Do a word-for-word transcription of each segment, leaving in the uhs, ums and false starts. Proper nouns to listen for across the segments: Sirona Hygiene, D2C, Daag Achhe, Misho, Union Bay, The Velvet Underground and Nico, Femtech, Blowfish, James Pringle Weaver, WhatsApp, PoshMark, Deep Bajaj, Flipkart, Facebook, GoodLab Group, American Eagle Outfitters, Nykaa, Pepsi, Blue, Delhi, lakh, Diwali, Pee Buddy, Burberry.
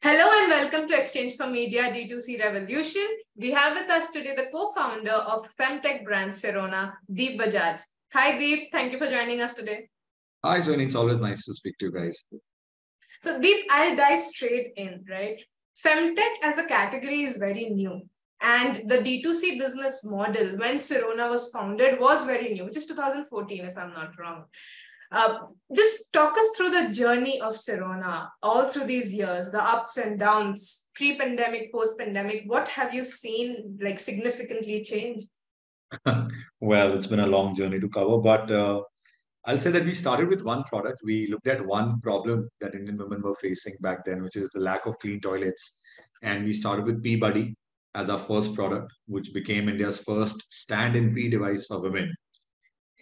Hello and welcome to Exchange for Media D two C Revolution. We have with us today the co-founder of Femtech brand Sirona, Deep Bajaj. Hi Deep, thank you for joining us today. Hi Soni, it's always nice to speak to you guys. So Deep, I'll dive straight in, right? Femtech as a category is very new and the D two C business model when Sirona was founded was very new, which is two thousand fourteen if I'm not wrong. Uh, just talk us through the journey of Sirona all through these years, the ups and downs, pre-pandemic, post-pandemic. What have you seen like significantly change? Well, it's been a long journey to cover, but uh, I'll say that we started with one product. We looked at one problem that Indian women were facing back then, which is the lack of clean toilets. And we started with Pee Buddy as our first product, which became India's first stand-in pee device for women.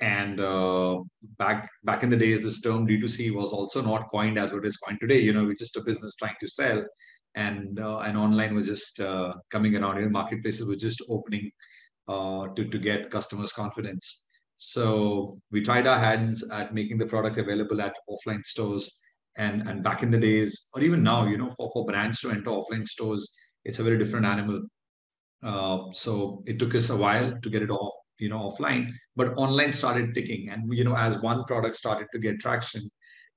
And uh, back back in the days, this term D two C was also not coined as what is coined today. You know, we're just a business trying to sell, and uh, and online was just uh, coming around. You know, marketplaces were just opening uh, to to get customers' confidence. So we tried our hands at making the product available at offline stores. And and back in the days, or even now, you know, for for brands to enter offline stores, it's a very different animal. Uh, so it took us a while to get it off. You know, offline, but online started ticking. And, you know, as one product started to get traction,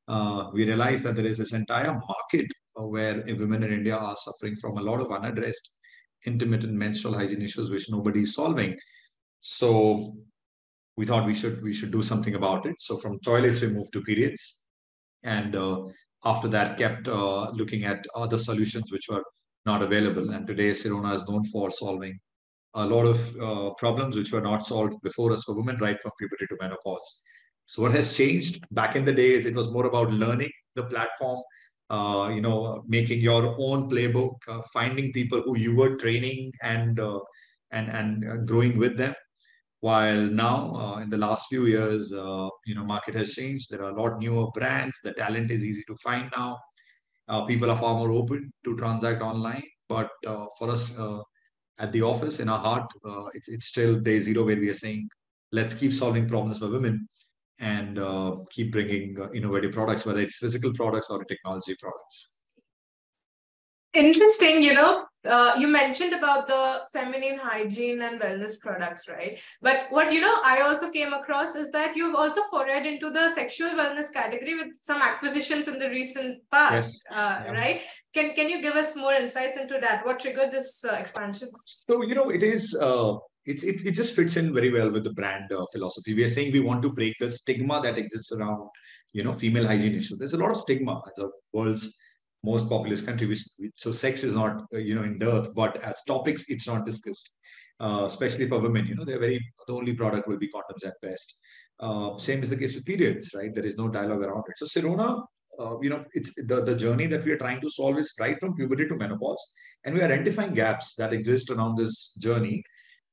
uh, we realized that there is this entire market where women in India are suffering from a lot of unaddressed, intermittent menstrual hygiene issues, which nobody is solving. So we thought we should, we should do something about it. So from toilets, we moved to periods. And uh, after that, kept uh, looking at other solutions which were not available. And today, Sirona is known for solving a lot of uh, problems which were not solved before us for women, right from puberty to menopause. So what has changed? Back in the days, it was more about learning the platform, uh, you know, making your own playbook, uh, finding people who you were training and uh, and and growing with them. While now, uh, in the last few years, uh, you know, market has changed. There are a lot newer brands. The talent is easy to find now. Uh, people are far more open to transact online. But uh, for us, uh, at the office, in our heart, uh, it's, it's still day zero where we are saying, let's keep solving problems for women and uh, keep bringing uh, innovative products, whether it's physical products or technology products. Interesting, you know, uh, you mentioned about the feminine hygiene and wellness products, right? But what, you know, I also came across is that you've also forayed into the sexual wellness category with some acquisitions in the recent past, yes. uh, yeah. right? Can, can you give us more insights into that? What triggered this uh, expansion? So, you know, it is, uh, it's, it, it just fits in very well with the brand uh, philosophy. We are saying we want to break the stigma that exists around, you know, female hygiene issues. There's a lot of stigma as a world's most populous country, which, so sex is not, you know, in dearth, but as topics, it's not discussed, uh, especially for women. You know, they're very, the only product will be condoms at best. Uh, same is the case with periods, right? There is no dialogue around it. So Sirona, uh, you know, it's the, the journey that we are trying to solve is right from puberty to menopause. And we are identifying gaps that exist around this journey,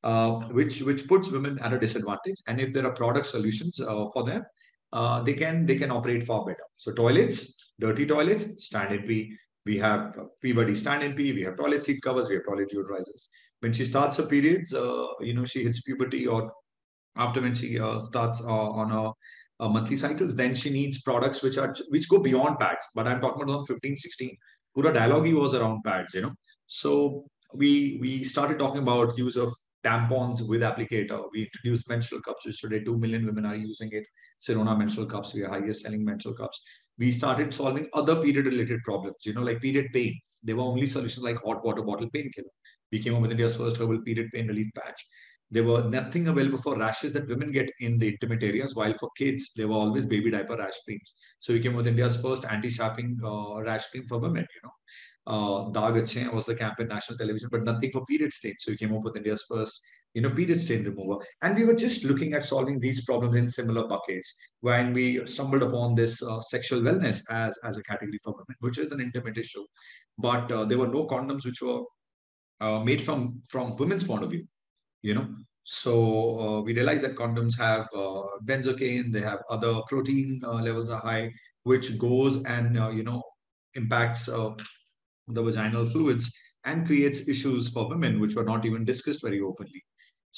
uh, which, which puts women at a disadvantage. And if there are product solutions uh, for them, uh, they can, they can operate far better. So toilets, dirty toilets, stand-in pee. We have Pee Buddy stand-in pee. We have toilet seat covers. We have toilet deodorizers. When she starts her periods, uh, you know, she hits puberty, or after when she uh, starts uh, on her uh, monthly cycles, then she needs products which are which go beyond pads. But I'm talking about fifteen, sixteen. Pura dialogue was around pads, you know. So we we started talking about use of tampons with applicator. We introduced menstrual cups, which today two million women are using it. Sirona menstrual cups, we are highest selling menstrual cups. We started solving other period related problems, you know, like period pain. There were only solutions like hot water bottle painkiller. We came up with India's first herbal period pain relief patch. There were nothing available for rashes that women get in the intimate areas, while for kids, there were always baby diaper rash creams. So we came up with India's first anti-chafing uh, rash cream for women, you know. Uh, Daag Achhe was the campaign national television, but nothing for period stains. So we came up with India's first, you know, period stain remover. And we were just looking at solving these problems in similar buckets when we stumbled upon this uh, sexual wellness as, as a category for women, which is an intimate issue. But uh, there were no condoms which were uh, made from, from women's point of view, you know. So uh, we realized that condoms have uh, benzocaine, they have other protein uh, levels are high, which goes and, uh, you know, impacts uh, the vaginal fluids and creates issues for women, which were not even discussed very openly.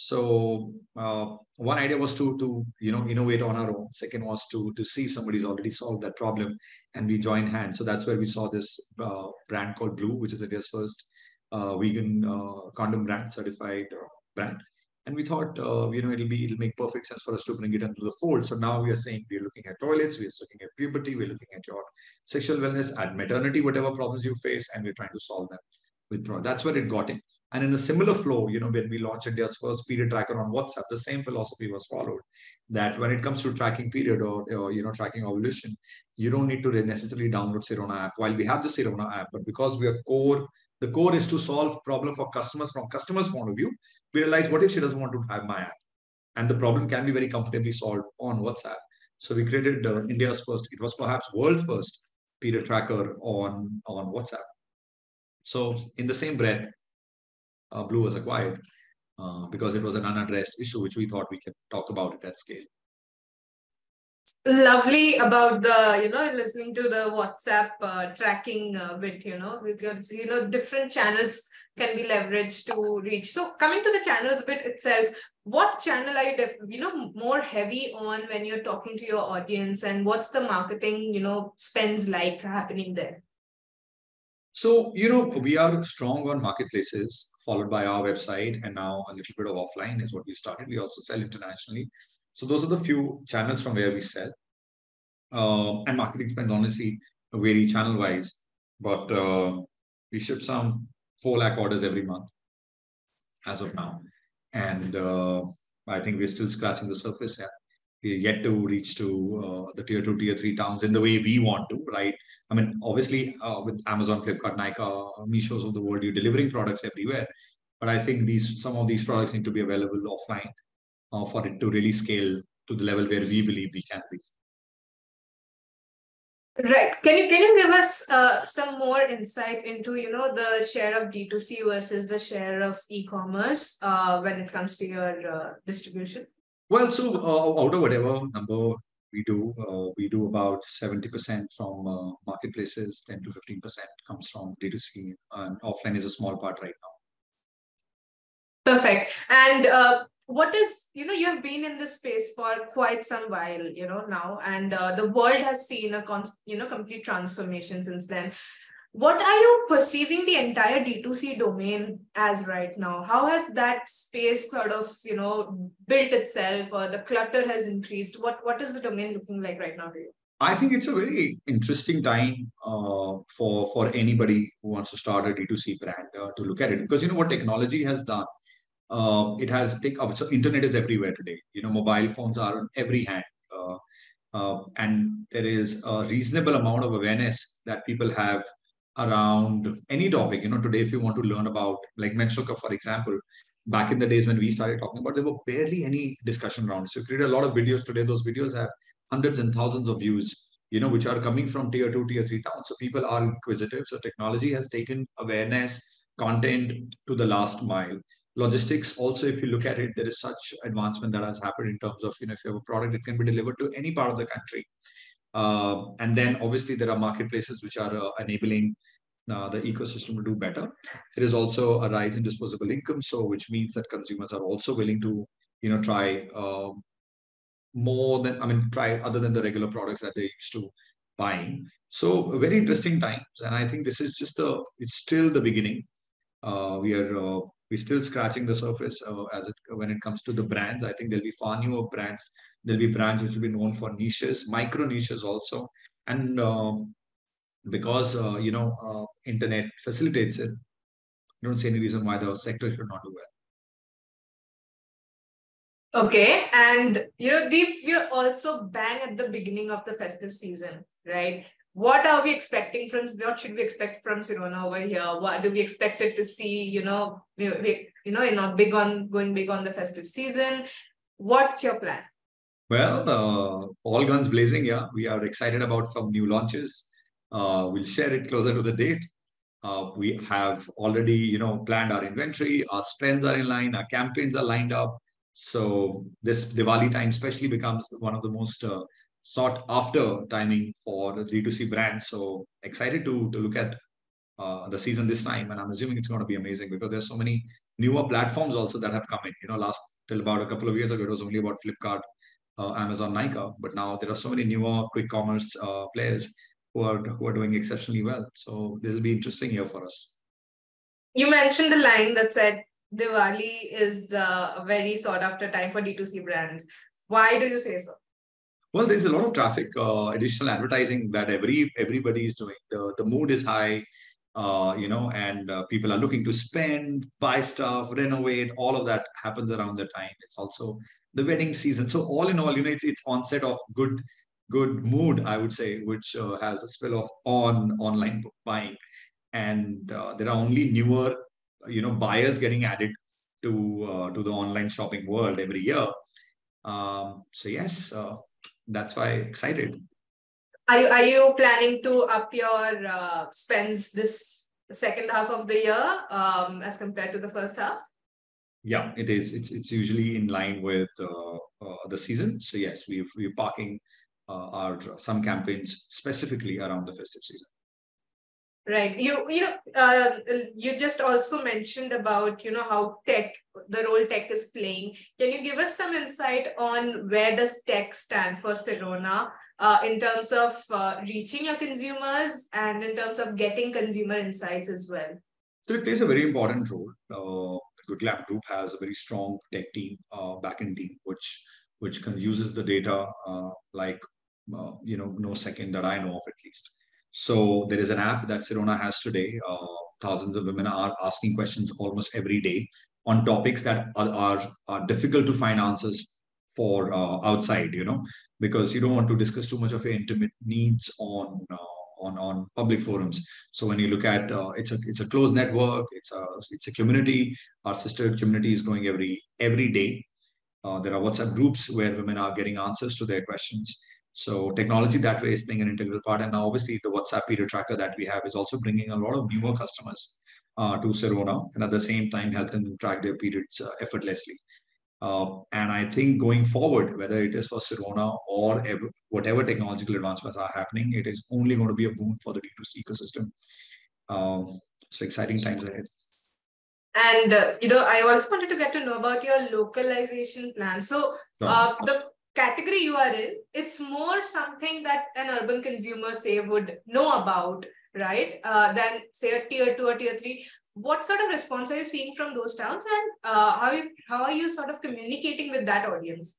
So uh, one idea was to, to you know, innovate on our own. Second was to, to see if somebody's already solved that problem, and we join hands. So that's where we saw this uh, brand called Blue, which is India's first uh, vegan uh, condom brand, certified uh, brand. And we thought, uh, you know, it'll be, it'll make perfect sense for us to bring it into the fold. So now we are saying we're looking at toilets, we're looking at puberty, we're looking at your sexual wellness, at maternity, whatever problems you face, and we're trying to solve them with product. That's where it got in. And in a similar flow, you know, when we launched India's first period tracker on WhatsApp, the same philosophy was followed, that when it comes to tracking period or, or you know, tracking ovulation, you don't need to necessarily download Sirona app. While we have the Sirona app, but because we are core, the core is to solve problem for customers from customers' point of view. We realized, what if she doesn't want to have my app? And the problem can be very comfortably solved on WhatsApp. So we created uh, India's first, it was perhaps world's first period tracker on, on WhatsApp. So in the same breath, uh, Blue was acquired uh, because it was an unaddressed issue, which we thought we could talk about it at scale. Lovely about the, you know, listening to the WhatsApp uh, tracking uh, bit, you know, because, you know, different channels can be leveraged to reach. So coming to the channels bit itself, what channel are you, def you know, more heavy on when you're talking to your audience, and what's the marketing, you know, spends like happening there? So, you know, we are strong on marketplaces, followed by our website, and now a little bit of offline is what we started. We also sell internationally. So those are the few channels from where we sell. Uh, and marketing spends honestly vary channel-wise, but uh, we ship some four lakh orders every month as of now. And uh, I think we're still scratching the surface. We're yet to reach to uh, the tier two, tier three towns in the way we want to, right? I mean, obviously uh, with Amazon, Flipkart, Nykaa, Misho's of the world, you're delivering products everywhere. But I think these some of these products need to be available offline. Uh, for it to really scale to the level where we believe we can be. Right. Can you can you give us uh, some more insight into, you know, the share of D two C versus the share of e-commerce uh, when it comes to your uh, distribution? Well, so uh, out of whatever number we do, uh, we do about seventy percent from uh, marketplaces, ten to fifteen percent comes from D two C, and offline is a small part right now. Perfect. And uh, what is, you know, you have been in this space for quite some while, you know, now, and uh, the world has seen a, you know, complete transformation since then. What are you perceiving the entire D two C domain as right now? How has that space sort of, you know, built itself, or the clutter has increased? What, what is the domain looking like right now to you? I think it's a very interesting time uh, for, for anybody who wants to start a D two C brand uh, to look at it, because, you know, what technology has done. Uh, it has take up. So internet is everywhere today. You know, mobile phones are on every hand, uh, uh, and there is a reasonable amount of awareness that people have around any topic. You know, today if you want to learn about like menstrual cup, for example, back in the days when we started talking about, there were barely any discussion rounds. So you create a lot of videos today. Those videos have hundreds and thousands of views. You know, which are coming from tier two, tier three towns. So people are inquisitive. So technology has taken awareness, content to the last mile. Logistics also, if you look at it, there is such advancement that has happened in terms of, you know, if you have a product, it can be delivered to any part of the country. Uh, and then obviously there are marketplaces which are uh, enabling uh, the ecosystem to do better. There is also a rise in disposable income, so which means that consumers are also willing to, you know, try uh, more than, I mean, try other than the regular products that they're used to buying. So very interesting times. And I think this is just the, it's still the beginning. Uh, we are... Uh, We're still scratching the surface uh, as it, when it comes to the brands. I think there'll be far newer brands. There'll be brands which will be known for niches, micro niches also. And uh, because, uh, you know, uh, internet facilitates it, I don't see any reason why the sector should not do well. Okay. And, you know, Deep, you're also bang at the beginning of the festive season, right? What are we expecting from, what should we expect from Sirona over here? What do we expect it to see, you know, we, you know, not big on, going big on the festive season? What's your plan? Well, uh, all guns blazing, yeah. We are excited about some new launches. Uh, we'll share it closer to the date. Uh, we have already, you know, planned our inventory, our spends are in line, our campaigns are lined up. So this Diwali time especially becomes one of the most uh, sought after timing for D two C brands. So excited to, to look at uh, the season this time. And I'm assuming it's going to be amazing because there's so many newer platforms also that have come in. You know, last till about a couple of years ago, it was only about Flipkart, uh, Amazon, Nykaa. But now there are so many newer quick commerce uh, players who are, who are doing exceptionally well. So this will be interesting year for us. You mentioned the line that said Diwali is uh, a very sought after time for D two C brands. Why do you say so? Well, there's a lot of traffic, uh, additional advertising that every everybody is doing. The, the mood is high, uh, you know, and uh, people are looking to spend, buy stuff, renovate. All of that happens around that time. It's also the wedding season. So all in all, you know, it's, it's onset of good, good mood, I would say, which uh, has a spill off on online buying. And uh, there are only newer, you know, buyers getting added to, uh, to the online shopping world every year. Um, so yes, uh, that's why excited. Are you, are you planning to up your uh, spends this second half of the year um, as compared to the first half? Yeah, it is. It's it's usually in line with uh, uh, the season. So yes, we've, we're parking uh, our some campaigns specifically around the festive season. Right. You you know uh, you just also mentioned about you know how tech, the role tech is playing. Can you give us some insight on where does tech stand for Sirona uh, in terms of uh, reaching your consumers and in terms of getting consumer insights as well? So it plays a very important role. Uh, the GoodLab Group has a very strong tech team, uh, backend team, which which uses the data uh, like uh, you know no second that I know of, at least. So there is an app that Sirona has today. Uh, thousands of women are asking questions almost every day on topics that are, are, are difficult to find answers for uh, outside, you know, because you don't want to discuss too much of your intimate needs on uh, on on public forums. So when you look at uh, it's a it's a closed network, it's a it's a community. Our sister community is growing every every day. Uh, there are WhatsApp groups where women are getting answers to their questions. So technology that way is playing an integral part. And now obviously the WhatsApp period tracker that we have is also bringing a lot of newer customers uh, to Sirona, and at the same time help them track their periods uh, effortlessly. Uh, and I think going forward, whether it is for Sirona or ever, whatever technological advancements are happening, it is only going to be a boon for the D two C ecosystem. Um, so exciting times ahead. And, uh, you know, I also wanted to get to know about your localization plan. So uh, the category you are in, it's more something that an urban consumer, say, would know about, right? Uh, than say a tier two or tier three. What sort of response are you seeing from those towns, and uh, how you, how are you sort of communicating with that audience?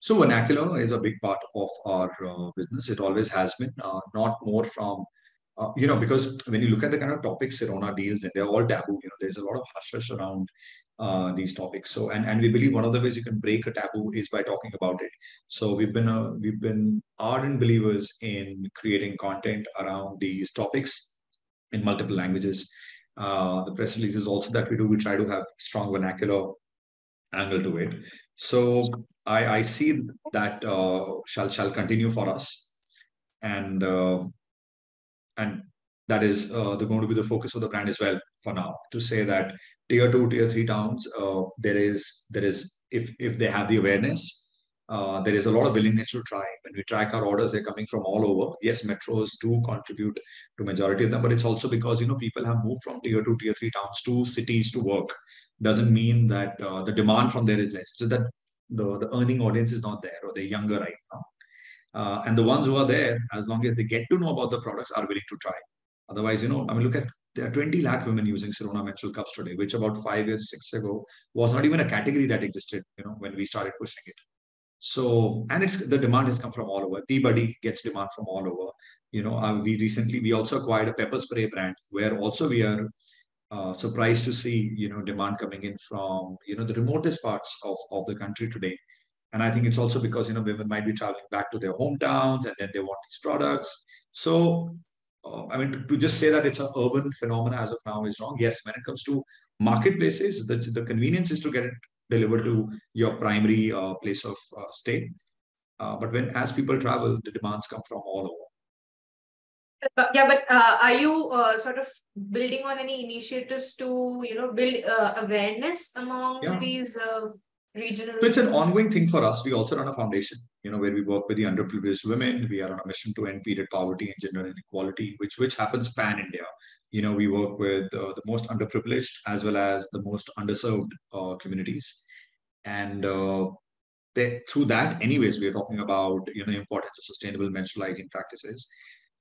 So vernacular is a big part of our uh, business. It always has been. Uh, not more from uh, you know, because when you look at the kind of topics Sirona deals in, they're all taboo. You know, there's a lot of hush hush around Uh, these topics. So, and, and we believe one of the ways you can break a taboo is by talking about it. So we've been, a, we've been ardent believers in creating content around these topics in multiple languages. Uh, the press releases also that we do, we try to have strong vernacular angle to it. So I, I see that uh, shall, shall continue for us. And, uh, and that is uh, the, going to be the focus of the brand as well for now, to say that tier two, tier three towns, uh, there is, there is, if, if they have the awareness, uh, there is a lot of willingness to try. When we track our orders, they're coming from all over. Yes, metros do contribute to majority of them, but it's also because, you know, people have moved from tier two, tier three towns to cities to work. Doesn't mean that uh, the demand from there is less. So that the, the earning audience is not there, or they're younger right now. Uh, and the ones who are there, as long as they get to know about the products, are willing to try. Otherwise, you know, I mean, look at, there are twenty lakh women using Sirona menstrual cups today, which about five years, six ago was not even a category that existed, you know, when we started pushing it. So, and it's, the demand has come from all over. Pee Buddy gets demand from all over. You know, uh, we recently, we also acquired a pepper spray brand where also we are uh, surprised to see, you know, demand coming in from, you know, the remotest parts of, of the country today. And I think it's also because, you know, women might be traveling back to their hometowns and then they want these products. So, Uh, I mean, to, to just say that it's an urban phenomenon as of now is wrong. Yes, when it comes to marketplaces, the, the convenience is to get it delivered to your primary uh, place of uh, stay. Uh, but when, as people travel, the demands come from all over. Yeah, but uh, are you uh, sort of building on any initiatives to, you know, build uh, awareness among yeah. these uh, regional? So it's an ongoing thing for us. We also run a foundation, you know, where we work with the underprivileged women. We are on a mission to end period poverty and gender inequality, which which happens pan India. you know, we work with uh, the most underprivileged as well as the most underserved uh, communities. And uh, they, through that, anyways, we are talking about, you know, importance of sustainable menstrual hygiene practices.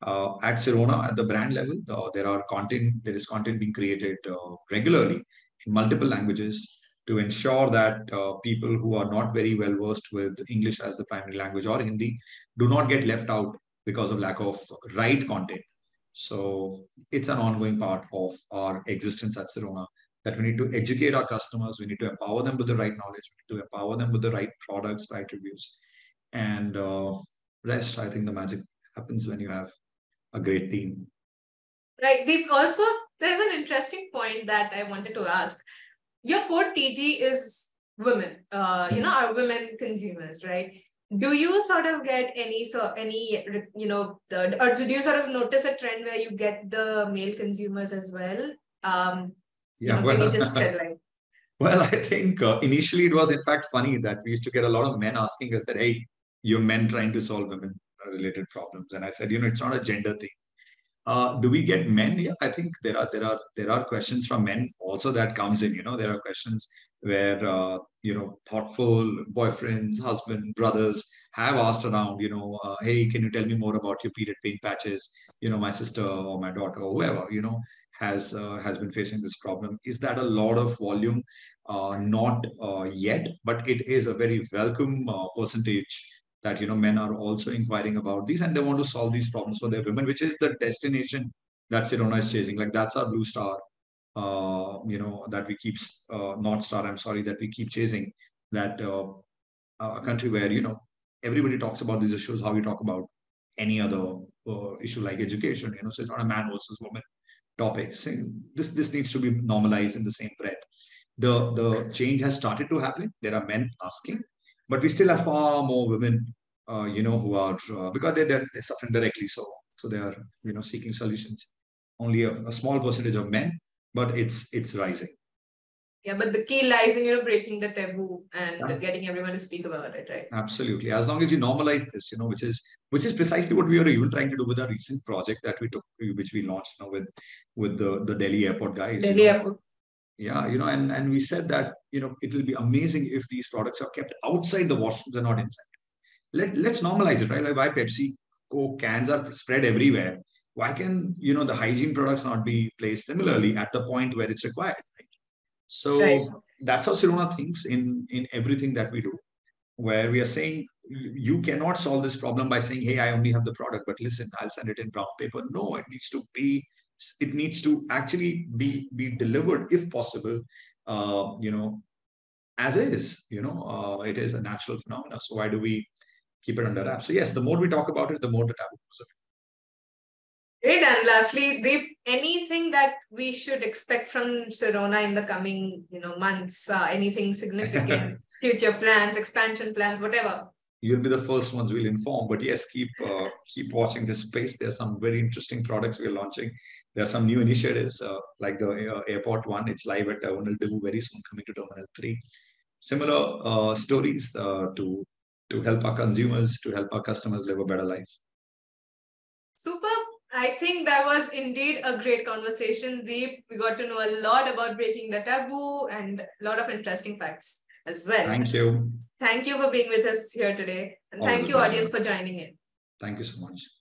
Uh, at Sirona, at the brand level, uh, there are content, there is content being created uh, regularly in multiple languages to ensure that uh, people who are not very well versed with English as the primary language or Hindi do not get left out because of lack of right content. So it's an ongoing part of our existence at Sirona, that we need to educate our customers, we need to empower them with the right knowledge, we need to empower them with the right products, right reviews, and uh, rest. I think the magic happens when you have a great team. Right, Deep. Also, there's an interesting point that I wanted to ask. Your core T G is women, uh, you know, are women consumers, right? Do you sort of get any, so any, you know, the, or do you sort of notice a trend where you get the male consumers as well? Um, yeah, you know, well, can you just tell, like... well, I think uh, initially it was in fact funny that we used to get a lot of men asking us that, hey, you're men trying to solve women related problems. And I said, you know, it's not a gender thing. Uh, do we get men? Yeah, I think there are there are there are questions from men also that comes in. You know, there are questions where uh, you know, thoughtful boyfriends, husband, brothers have asked around. You know, uh, hey, can you tell me more about your period pain patches? You know, my sister or my daughter or whoever, you know, has uh, has been facing this problem. Is that a lot of volume? Uh, not uh, yet, but it is a very welcome uh, percentage that, you know, men are also inquiring about these, and they want to solve these problems for their women, which is the destination that Sirona is chasing. Like, that's our blue star, uh, you know, that we keep, uh, North Star, I'm sorry, that we keep chasing, that uh, a country where, you know, everybody talks about these issues, how we talk about any other uh, issue like education, you know, so it's not a man versus woman topic. So this, this needs to be normalized in the same breath. The, the change has started to happen. There are men asking, but we still have far more women, uh, you know, who are, uh, because they, they're, they're suffering directly. So, so they are, you know, seeking solutions. Only a, a small percentage of men, but it's, it's rising. Yeah, but the key lies in, you know, breaking the taboo and yeah. getting everyone to speak about it, right? Absolutely. As long as you normalize this, you know, which is, which is precisely what we were even trying to do with our recent project that we took, which we launched, you know, with, with the, the Delhi airport guys. Delhi you know. airport. Yeah, you know, and, and we said that, you know, it will be amazing if these products are kept outside the washrooms and not inside. Let, let's normalize it, right? Like, why Pepsi, Coke cans are spread everywhere. Why can, you know, the hygiene products not be placed similarly at the point where it's required, right? So right. that's how Sirona thinks in, in everything that we do, where we are saying, you cannot solve this problem by saying, hey, I only have the product, but listen, I'll send it in brown paper. No, it needs to be... It needs to actually be, be delivered, if possible, uh, you know, as is, you know, uh, it is a natural phenomena. So why do we keep it under wraps? So yes, the more we talk about it, the more the taboo goes away. Great. And lastly, Deep, anything that we should expect from Sirona in the coming, you know, months, uh, anything significant, future plans, expansion plans, whatever. You'll be the first ones we'll inform, but yes, keep uh, keep watching this space. There are some very interesting products we're launching. There are some new initiatives uh, like the uh, airport one. It's live at Terminal two, very soon coming to Terminal three. Similar uh, stories uh, to, to help our consumers, to help our customers live a better life. Super. I think that was indeed a great conversation, Deep. We got to know a lot about breaking the taboo and a lot of interesting facts as well. Thank you. Thank you for being with us here today. And Always thank you, pleasure. Audience, for joining in. Thank you so much.